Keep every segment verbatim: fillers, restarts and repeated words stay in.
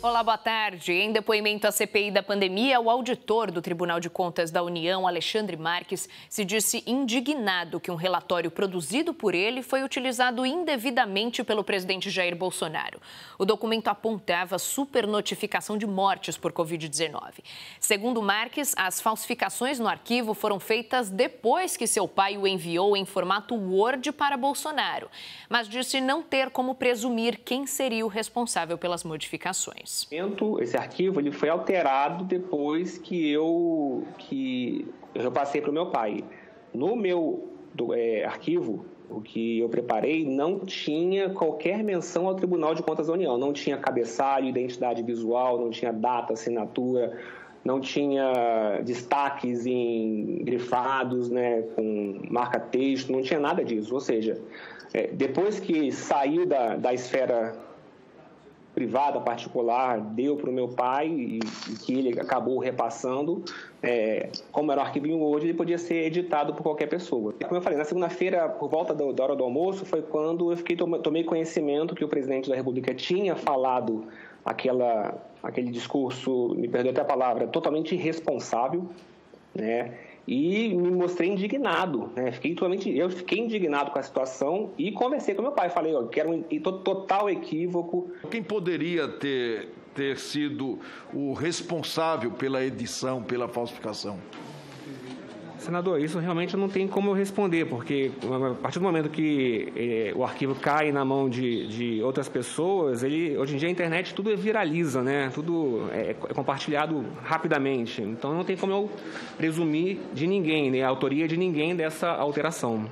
Olá, boa tarde. Em depoimento à C P I da pandemia, o auditor do Tribunal de Contas da União, Alexandre Marques, se disse indignado que um relatório produzido por ele foi utilizado indevidamente pelo presidente Jair Bolsonaro. O documento apontava supernotificação de mortes por covid dezenove. Segundo Marques, as falsificações no arquivo foram feitas depois que seu pai o enviou em formato Word para Bolsonaro, mas disse não ter como presumir quem seria o responsável pelas modificações. Esse arquivo ele foi alterado depois que eu que eu repassei para o meu pai. No meu do, é, arquivo, o que eu preparei não tinha qualquer menção ao Tribunal de Contas da União. Não tinha cabeçalho, identidade visual, não tinha data, assinatura, não tinha destaques em grifados, né, com marca-texto, não tinha nada disso. Ou seja, é, depois que saiu da, da esfera privada, particular, deu para o meu pai e, e que ele acabou repassando, é, como era o arquivo em Word, ele podia ser editado por qualquer pessoa. Como eu falei, na segunda-feira, por volta da, da hora do almoço, foi quando eu fiquei, tomei conhecimento que o presidente da República tinha falado aquela, aquele discurso, me perdoe até a palavra, totalmente irresponsável, né? E me mostrei indignado, né? Fiquei totalmente, eu fiquei indignado com a situação e conversei com meu pai. Falei, ó, que era um total equívoco. Quem poderia ter, ter sido o responsável pela edição, pela falsificação? Senador, isso realmente não tem como eu responder, porque a partir do momento que eh, o arquivo cai na mão de, de outras pessoas, ele, hoje em dia a internet tudo viraliza, né? Tudo é, é compartilhado rapidamente. Então não tem como eu presumir de ninguém, né? A autoria de ninguém dessa alteração.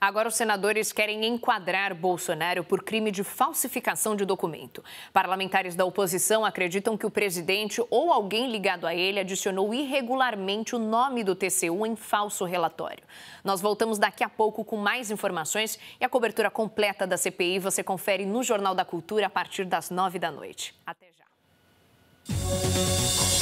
Agora os senadores querem enquadrar Bolsonaro por crime de falsificação de documento. Parlamentares da oposição acreditam que o presidente ou alguém ligado a ele adicionou irregularmente o nome do T C U em falso relatório. Nós voltamos daqui a pouco com mais informações e a cobertura completa da C P I você confere no Jornal da Cultura a partir das nove da noite. Até já.